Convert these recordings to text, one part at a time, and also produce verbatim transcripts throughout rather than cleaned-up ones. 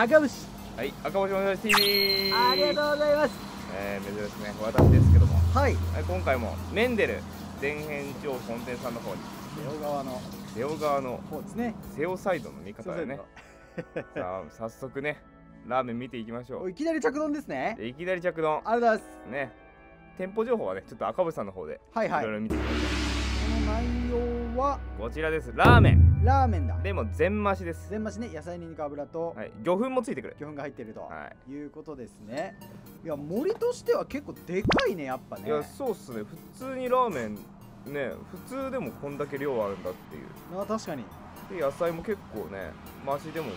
赤星、はい、赤星お願いします。ティーブイ ありがとうございます。えー、珍しくね、私ですけども、はい、今回もメンデル田園調布本店さんの方に瀬尾側の瀬尾側の方ですね、瀬尾サイドの見方でねさあ早速ね、ラーメン見ていきましょう。いきなり着丼ですね。いきなり着丼、ありがとうございますね。店舗情報はね、ちょっと赤星さんの方でいろいろ見ていきましょう。はい、はい、この内容はこちらです。ラーメンラーメンだ。でも全増しです。全増しね、野菜にんにく油と、はい、魚粉もついてくる。魚粉が入ってると、はい、いうことですね。いや、森としては結構でかいね、やっぱね。いや、そうっすね。普通にラーメンね、普通でもこんだけ量あるんだっていう。あ、確かに。で、野菜も結構ね、増しでも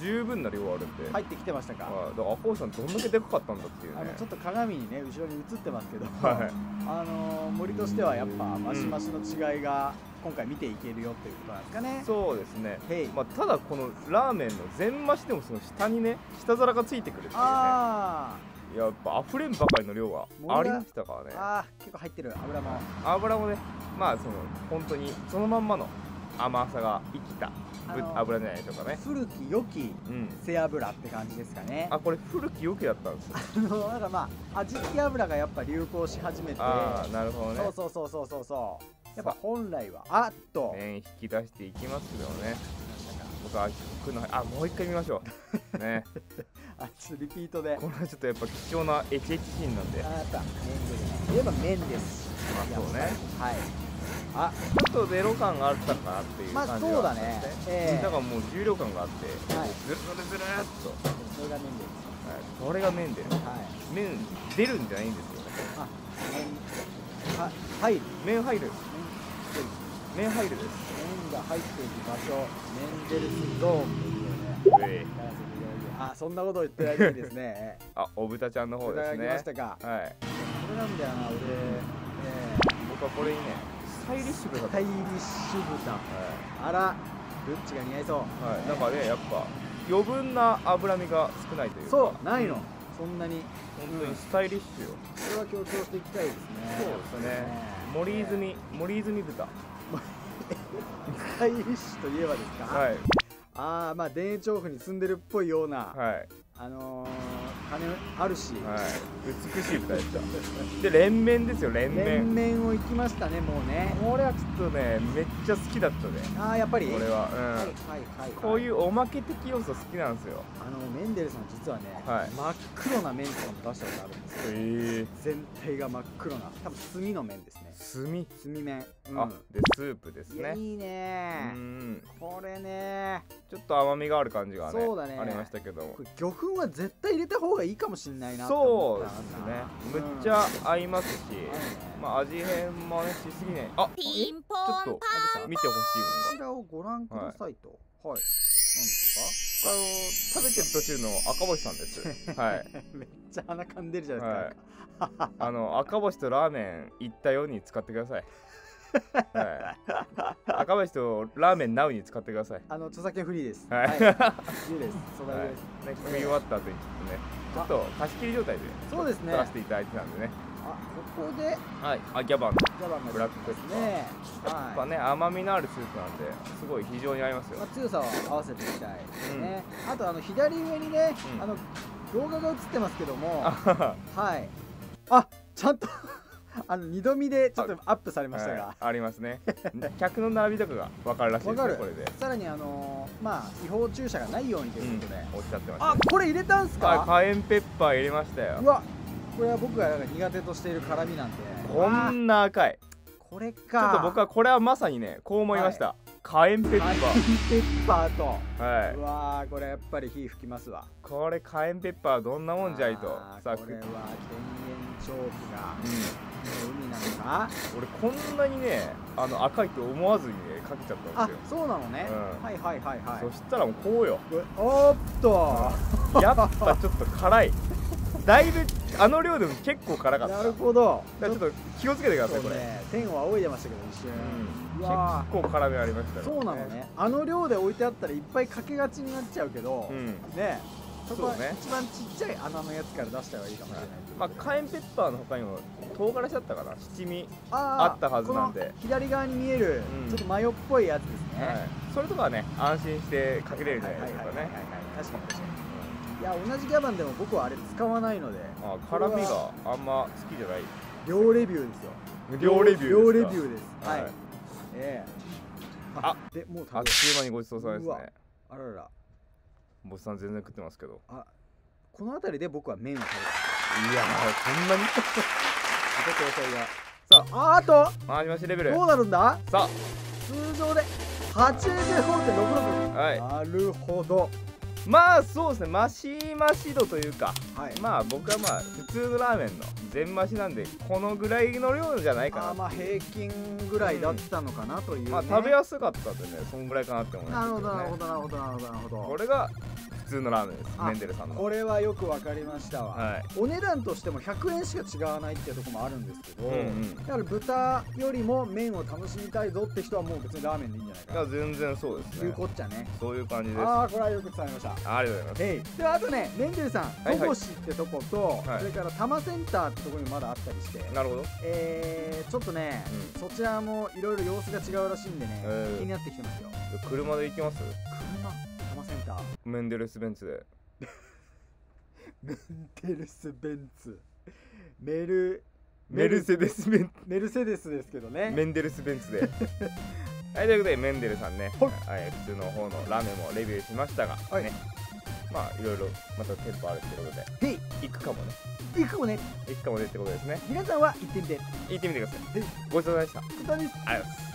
十分な量あるんで。入ってきてましたか。あ、だから赤星さんどんだけでかかったんだっていうね。あのちょっと鏡にね、後ろに映ってますけど、はい、あの森としてはやっぱ増し増しの違いが。今回見ていけるよっていうことなんですかね。そうですね。まあただこのラーメンの全増しでもその下にね、下皿がついてくるっていうね。ああ。やっぱ溢れんばかりの量がありましたからね。ああ、結構入ってる油も。油もね、まあその本当にそのまんまの甘さが生きた油じゃないでしょうかね。古き良き背脂って感じですかね。あ、これ古き良きだったんですよ。あのなんかまあ味付け油がやっぱ流行し始めて。ああ、なるほどね。そうそうそうそうそうそう。やっぱ本来はあっと麺引き出していきますけどね。僕はくのあもう一回見ましょうね。あ、ちょっとリピートでこれはちょっとやっぱ貴重なエチエチシーンなんで。あ、やっぱ麺で言えば麺です。まあそうね。はい。あ、ちょっとゼロ感があったかなっていう感じが。まあそうだね。ええ。だからもう重量感があって、ずるずるずるっと。これが麺です。はい。これが麺です。はい。麺出るんじゃないんですよね。あ、麺は入る。麺入る。麺入るです。麺が入っている場所、メンデルスゾーンですよね。あ、そんなこと言ってないですね。あ、お豚ちゃんの方ですね。来ましたか。はい。これなんだよな、俺。僕はこれいいね。スタイリッシュ豚。スタイリッシュ豚。あら、どっちが似合いそう。はい。なんかね、やっぱ余分な脂身が少ないというか。そう、ないの。そんなに。本当にスタイリッシュよ。それは強調していきたいですね。そうですね。森泉、森泉豚。スタイリッシュといえばですか。はい。ああ、まあ田園調布に住んでるっぽいような。はい。あの金あるし。はい。美しい豚でした。で連綿ですよ、連綿。連綿を行きましたね、もうね。これはちょっとね、めっちゃ好きだったね。ああ、やっぱり。これは。うん。はいはいはい。こういうおまけ的要素好きなんですよ。あのメンデルさん実はね、真っ黒な麺とかも出したことあるんですよ。ええ。全体が真っ黒な、多分炭の麺ですね。炭。炭麺。あ、でスープですね。いいね。うん。これね。ちょっと甘みがある感じがね、ありましたけども。魚粉は絶対入れた方がいいかもしれないな。そうですね。むっちゃ合いますし、まあ味変もねしすぎない。あ、ちょっと見てほしいものがこちらをご覧くださいと。はい、何でしょうか。あの食べてる途中の赤星さんです。はい、めっちゃ鼻噛んでるじゃないですか。あの赤星とラーメン行ったように使ってください。はい、赤星とラーメンナウに使ってください。あの著作権フリーです。はい。自由です。そのです。ね、食い終わった後にちょっとね、ちょっと貸し切り状態でそうですね。出していただいてたんでね。あ、ここで、はい、あ、ギャバン、ギャバンブラックですね。やっぱね、甘みのあるスープなんで、すごい非常に合いますよ。強さを合わせていきたいですね。あとあの左上にね、あの動画が映ってますけども、はい。あ、ちゃんと。あの二度見でちょっとアップされましたが、ありますね。客の並びとかが分かるらしいですね。これでさらにあのまあ違法駐車がないようにということでおっしゃってました。あ、これ入れたんすか。カエンペッパー入れましたよ。うわ、これは僕が苦手としている辛みなんで。こんな赤いこれか。ちょっと僕はこれはまさにね、こう思いました。カエンペッパー、カエンペッパーと、はい、うわ、これやっぱり火吹きますわ。これカエンペッパーどんなもんじゃいと。さあ、これは田園調布が海なのか。俺こんなにね、あの赤いと思わずにね、かけちゃったんですよ。あ、そうなのね。はいはいはいはい。そしたらもうこうよ。おっと、やっぱちょっと辛い。だいぶあの量でも結構辛かった。なるほど。ちょっと気をつけてください。これ天を仰いでましたけど一瞬結構辛みありましたね。そうなのね。あの量で置いてあったらいっぱいかけがちになっちゃうけどね。そこは一番ちっちゃい穴のやつから出したらいいかもしれない。まあカエンペッパーの他にも唐辛子だったかな、七味あったはずなんで。左側に見えるちょっとマヨっぽいやつですね。それとかはね、安心してかけれるじゃないですかね。確かに確かに。いや同じギャバンでも僕はあれ使わないので、あ辛みがあんま好きじゃない。両レビューですよ。両レビュー。両レビューです。はい。ええ。あ、でもうあっという間にごちそうさまですね。あらら。ボスさん全然食ってますけど。あ、この辺りで僕は麺を食べます。いやこんなに。ちょっと野菜が。さあ、あとマシマシレベルどうなるんだ。さあ通常で はちじゅうごてんろくろく、はい、なるほど。まあそうですね、マシマシ度というか、はい、まあ僕はまあ普通のラーメンの全マシなんでこのぐらいの量じゃないかな。あまあ平均ぐらいだったのかなという、ね、うん、まあ食べやすかったんでね、そんぐらいかなって思います、ね、なるほどなるほどなるほどなるほど。これが普通のラーメンです。メンデルさんのこれはよくわかりましたわ、はい、お値段としてもひゃくえんしか違わないっていうところもあるんですけど、うん、うん、だから豚よりも麺を楽しみたいぞって人はもう別にラーメンでいいんじゃないかな。いや全然そうですね、いうこっちゃね、そういう感じです。ああこれはよく伝わりました。ありがとうございます。ではあとね、メンデルさん戸越ってとことそれから多摩センターってところにまだあったりして、なるほど、えーちょっとねそちらもいろいろ様子が違うらしいんでね、気になってきてますよ。車で行きます。車センターメンデルスベンツでメンデルスベンツメルメルセデスベンツメルセデスですけどね、メンデルスベンツではいということでメンデルさんね、はい、普通の方のラーメンもレビューしましたが、はい、ね、まあいろいろまた店舗あるってことで行くかもね行くかもね行くかもねってことですね。皆さんは行ってみて行ってみてください。ごちそうさまでした。ありがとうございます。